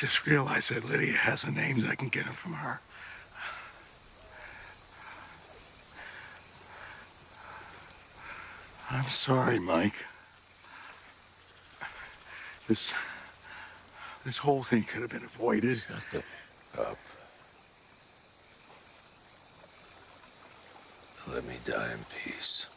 just realized that Lydia has the names. I can get them from her. I'm sorry, Mike. This whole thing could have been avoided. Shut the up. Let me die in peace.